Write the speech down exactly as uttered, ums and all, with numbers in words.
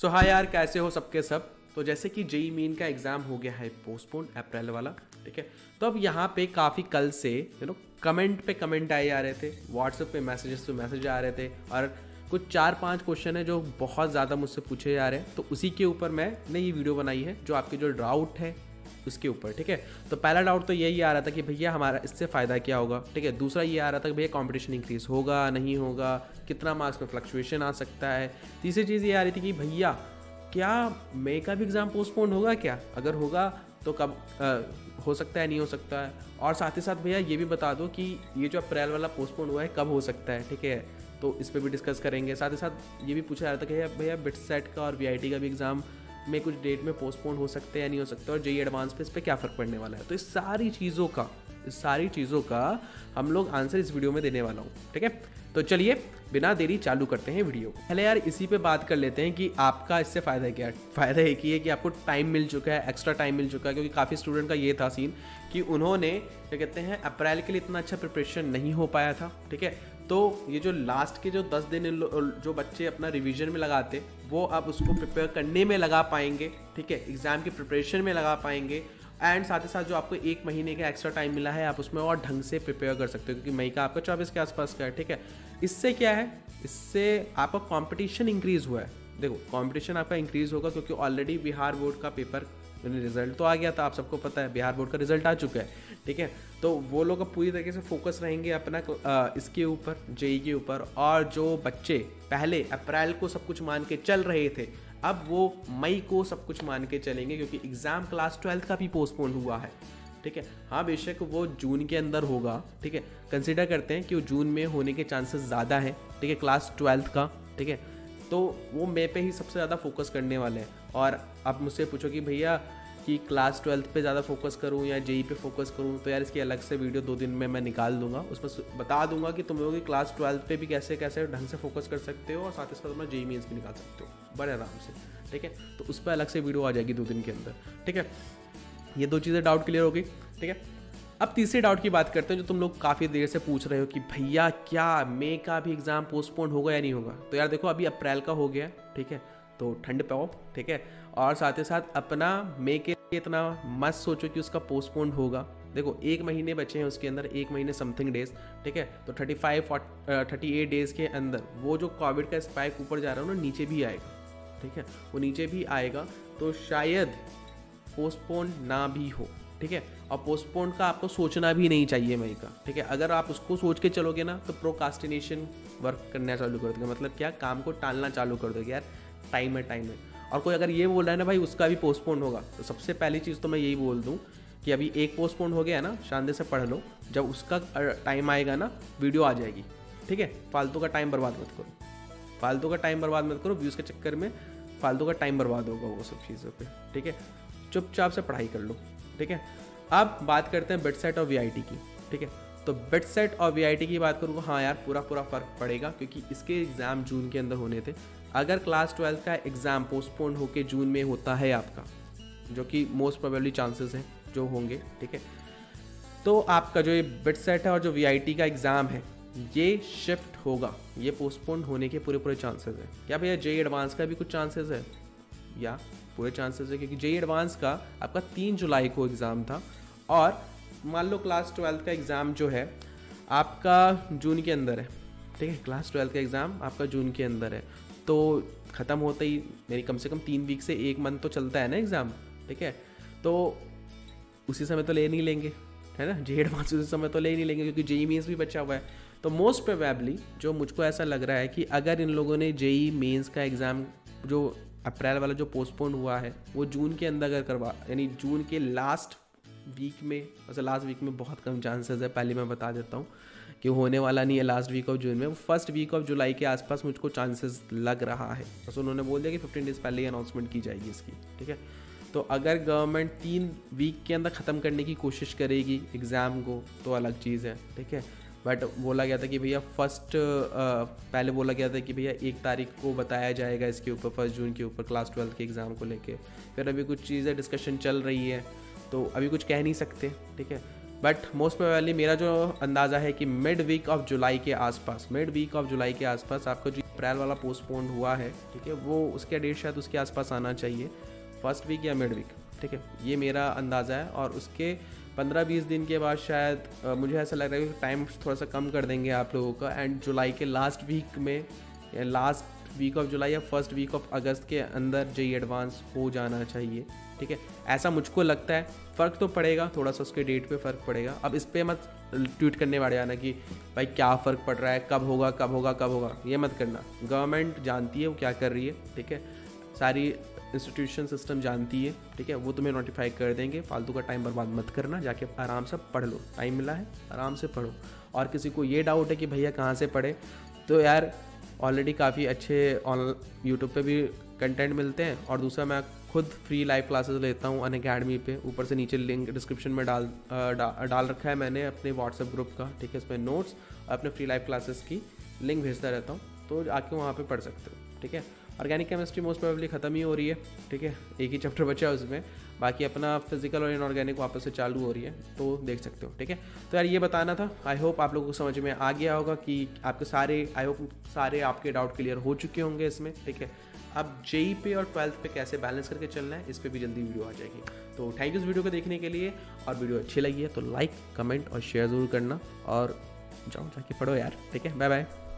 सो हाँ यार, कैसे हो सबके सब? तो जैसे कि जेई मेन का एग्ज़ाम हो गया है पोस्टपोन अप्रैल वाला, ठीक है। तो अब यहाँ पे काफ़ी कल से यू नो कमेंट पे कमेंट आए जा रहे थे, व्हाट्सएप पे मैसेजेस पे मैसेज आ रहे थे, और कुछ चार पांच क्वेश्चन है जो बहुत ज़्यादा मुझसे पूछे जा रहे हैं। तो उसी के ऊपर मैंने ये वीडियो बनाई है, जो आपके जो डाउट है उसके ऊपर, ठीक है। तो पहला डाउट तो यही आ रहा था कि भैया हमारा इससे फ़ायदा क्या होगा, ठीक है। दूसरा ये आ रहा था कि भैया कंपटीशन इंक्रीज़ होगा नहीं होगा, कितना मार्क्स में फ्लक्चुएशन आ सकता है। तीसरी चीज़ ये आ रही थी कि भैया क्या मई का भी एग्ज़ाम पोस्टपोन होगा क्या, अगर होगा तो कब आ, हो सकता है नहीं हो सकता है। और साथ ही साथ भैया ये भी बता दो कि ये जो अप्रैल वाला पोस्टपोन हुआ है कब हो सकता है, ठीक है। तो इस पर भी डिस्कस करेंगे। साथ ही साथ ये भी पूछा जा रहा था कि भैया बिटसैट का और वी आई टी का भी एग्ज़ाम में कुछ डेट में पोस्टपोन हो सकते हैं या नहीं हो सकता, और जेई एडवांस पे इस पर क्या फ़र्क पड़ने वाला है। तो इस सारी चीज़ों का इस सारी चीज़ों का हम लोग आंसर इस वीडियो में देने वाला हूँ, ठीक है। तो चलिए बिना देरी चालू करते हैं वीडियो। पहले यार इसी पे बात कर लेते हैं कि आपका इससे फ़ायदा क्या है। फ़ायदा एक ही है कि आपको टाइम मिल चुका है, एक्स्ट्रा टाइम मिल चुका है, क्योंकि काफ़ी स्टूडेंट का ये था सीन कि उन्होंने क्या कहते हैं अप्रैल के लिए इतना अच्छा प्रिपरेशन नहीं हो पाया था, ठीक है। तो ये जो लास्ट के जो दस दिन जो बच्चे अपना रिविज़न में लगाते, वो अब उसको प्रिपेयर करने में लगा पाएंगे, ठीक है, एग्ज़ाम की प्रिपरेशन में लगा पाएंगे। एंड साथ ही साथ जो आपको एक महीने का एक्स्ट्रा टाइम मिला है, आप उसमें और ढंग से प्रिपेयर कर सकते हो, क्योंकि मई का आपका चौबीस के आसपास का है, ठीक है। इससे क्या है, इससे आपका कंपटीशन इंक्रीज़ हुआ है। देखो कंपटीशन आपका इंक्रीज़ होगा, क्योंकि ऑलरेडी बिहार बोर्ड का पेपर रिजल्ट तो आ गया था, आप सबको पता है बिहार बोर्ड का रिजल्ट आ चुका है, ठीक है। तो वो लोग अब पूरी तरीके से फोकस रहेंगे अपना आ, इसके ऊपर, जेई के ऊपर। और जो बच्चे पहले अप्रैल को सब कुछ मान के चल रहे थे, अब वो मई को सब कुछ मान के चलेंगे, क्योंकि एग्ज़ाम क्लास ट्वेल्थ का भी पोस्टपोन हुआ है, ठीक है। हाँ बेशक वो जून के अंदर होगा, ठीक है, कंसीडर करते हैं कि वो जून में होने के चांसेस ज़्यादा हैं, ठीक है, क्लास ट्वेल्थ का, ठीक है। तो वो मई पे ही सबसे ज़्यादा फोकस करने वाले हैं। और आप मुझसे पूछो कि भैया कि क्लास ट्वेल्थ पे ज़्यादा फोकस करूँ या जेई पे फोकस करूँ, तो यार इसकी अलग से वीडियो दो दिन में मैं निकाल दूंगा, उसमें बता दूंगा कि तुम लोग क्लास ट्वेल्थ पे भी कैसे कैसे ढंग से फोकस कर सकते हो, और साथ ही साथ अपना जेई मेन्स भी निकाल सकते हो बड़े आराम से, ठीक है। तो उस पर अलग से वीडियो आ जाएगी दो दिन के अंदर, ठीक है। ये दो चीज़ें डाउट क्लियर हो गई, ठीक है। अब तीसरे डाउट की बात करते हैं, जो तुम लोग काफ़ी देर से पूछ रहे हो कि भैया क्या मई का भी एग्ज़ाम पोस्टपोन होगा या नहीं होगा। तो यार देखो अभी अप्रैल का हो गया, ठीक है, तो ठंड पाओ, ठीक है। और साथ ही साथ अपना मई के इतना मत सोचो कि उसका पोस्टपोन होगा। देखो एक महीने बचे हैं उसके अंदर, एक महीने समथिंग डेज, ठीक है। तो thirty five thirty eight days के अंदर वो जो कोविड का स्पाइक ऊपर जा रहा है ना, नीचे भी आएगा, ठीक है, वो नीचे भी आएगा, तो शायद पोस्टपोन ना भी हो, ठीक है। और पोस्टपोन का आपको सोचना भी नहीं चाहिए मई का, ठीक है। अगर आप उसको सोच के चलोगे ना, तो प्रोकास्टिनेशन वर्क करना चालू कर दोगे, मतलब क्या, काम को टालना चालू कर दोगे। यार टाइम है टाइम है। और कोई अगर ये बोल रहा है ना भाई उसका भी पोस्टपोन होगा, तो सबसे पहली चीज़ तो मैं यही बोल दूँ कि अभी एक पोस्टपोन हो गया ना, शानदार से पढ़ लो, जब उसका टाइम आएगा ना वीडियो आ जाएगी, ठीक है। फालतू का टाइम बर्बाद मत करो, फालतू का टाइम बर्बाद मत करो, व्यूज़ के चक्कर में फालतू का टाइम बर्बाद होगा वो सब चीज़ों पर, ठीक है। चुपचाप से पढ़ाई कर लो, ठीक है। अब बात करते हैं बिटसैट और वी आई टी की, ठीक है। तो बिटसैट और वी आई टी की बात करूँगा, हाँ यार पूरा पूरा फ़र्क पड़ेगा, क्योंकि इसके एग्ज़ाम जून के अंदर होने थे। अगर क्लास ट्वेल्थ का एग्ज़ाम पोस्टपोन होके जून में होता है आपका, जो कि मोस्ट प्रोबेबली चांसेस हैं जो होंगे, ठीक है, तो आपका जो ये बिटसैट है और जो वी आई टी का एग्ज़ाम है ये शिफ्ट होगा, ये पोस्टपोन होने के पूरे पूरे चांसेस हैं। क्या भैया जेई एडवांस का भी कुछ चांसेस है? या पूरे चांसेस है, क्योंकि जेई एडवांस का आपका तीन जुलाई को एग्ज़ाम था, और मान लो क्लास ट्वेल्थ का एग्ज़ाम जो है आपका जून के अंदर है, ठीक है। क्लास ट्वेल्थ का एग्ज़ाम आपका जून के अंदर है, तो ख़त्म होते ही मेरी कम से कम तीन वीक से एक मंथ तो चलता है ना एग्ज़ाम, ठीक है। तो उसी समय तो ले नहीं लेंगे, है ना, जेई एडवांस उसी समय तो ले नहीं लेंगे, क्योंकि जेई मेन्स भी बचा हुआ है। तो मोस्ट प्रोबेबली जो मुझको ऐसा लग रहा है कि अगर इन लोगों ने जेई मेन्स का एग्ज़ाम जो अप्रैल वाला जो पोस्टपोन हुआ है वो जून के अंदर अगर करवा, यानी जून के लास्ट वीक में, वैसे लास्ट वीक में बहुत कम चांसेस है, पहले मैं बता देता हूँ कि होने वाला नहीं है लास्ट वीक ऑफ जून में, वो फर्स्ट वीक ऑफ जुलाई के आसपास मुझको चांसेस लग रहा है। बस उन्होंने बोल दिया कि फिफ्टीन डेज़ पहले ही अनाउंसमेंट की जाएगी इसकी, ठीक है। तो अगर गवर्नमेंट तीन वीक के अंदर ख़त्म करने की कोशिश करेगी एग्ज़ाम को तो अलग चीज़ है, ठीक है। बट बोला गया था कि भैया फर्स्ट पहले बोला गया था कि भैया एक तारीख को बताया जाएगा इसके ऊपर, फर्स्ट जून के ऊपर क्लास ट्वेल्थ के एग्ज़ाम को लेके। फिर अभी कुछ चीज़ें डिस्कशन चल रही है, तो अभी कुछ कह नहीं सकते, ठीक है। बट मोस्ट प्रोबेबली मेरा जो अंदाज़ा है कि मिड वीक ऑफ जुलाई के आसपास, मिड वीक ऑफ जुलाई के आसपास आपको अप्रैल वाला पोस्टपोन हुआ है, ठीक है, वो उसका डेट शायद उसके आसपास आना चाहिए, फर्स्ट वीक या मिड वीक, ठीक है, ये मेरा अंदाज़ा है। और उसके पंद्रह बीस दिन के बाद शायद आ, मुझे ऐसा लग रहा है कि टाइम थोड़ा सा कम कर देंगे आप लोगों का, एंड जुलाई के लास्ट वीक में, लास्ट वीक ऑफ जुलाई या फर्स्ट वीक ऑफ अगस्त के अंदर जेई एडवांस हो जाना चाहिए, ठीक है, ऐसा मुझको लगता है। फ़र्क तो पड़ेगा थोड़ा सा, उसके डेट पे फ़र्क पड़ेगा। अब इस पर मत ट्वीट करने वाले आना कि भाई क्या फ़र्क पड़ रहा है, कब होगा कब होगा कब होगा, ये मत करना। गवर्नमेंट जानती है वो क्या कर रही है, ठीक है, सारी इंस्टीट्यूशन सिस्टम जानती है, ठीक है, वो तुम्हें नोटिफाई कर देंगे। फालतू का टाइम बर्बाद मत करना, जाके आराम से पढ़ लो, टाइम मिला है आराम से पढ़ो। और किसी को ये डाउट है कि भैया कहाँ से पढ़े, तो यार ऑलरेडी काफ़ी अच्छे ऑन यूट्यूब पे भी कंटेंट मिलते हैं, और दूसरा मैं खुद फ्री लाइव क्लासेस लेता हूँ अनअकैडमी पे, ऊपर से नीचे लिंक डिस्क्रिप्शन में डाल डा, डाल रखा है मैंने अपने व्हाट्सएप ग्रुप का, ठीक है, उसमें नोट्स और अपने फ्री लाइव क्लासेस की लिंक भेजता रहता हूँ, तो आके वहाँ पे पढ़ सकते हो, ठीक है। ऑर्गेनिक केमिस्ट्री मोस्ट प्रोबेबली ख़त्म ही हो रही है, ठीक है, एक ही चैप्टर बचा है उसमें, बाकी अपना फिजिकल और इनऑर्गेनिक वापस से चालू हो रही है, तो देख सकते हो, ठीक है। तो यार ये बताना था, आई होप आप लोगों को समझ में आ गया होगा कि आपके सारे, आई होप सारे आपके डाउट क्लियर हो चुके होंगे इसमें, ठीक है। अब जेई पे और ट्वेल्थ पे कैसे बैलेंस करके चलना है, इस पर भी जल्दी वीडियो आ जाएगी। तो थैंक यू इस वीडियो को देखने के लिए, और वीडियो अच्छी लगी है तो लाइक, कमेंट और शेयर ज़रूर करना, और जाओ जाके पढ़ो यार, ठीक है, बाय बाय।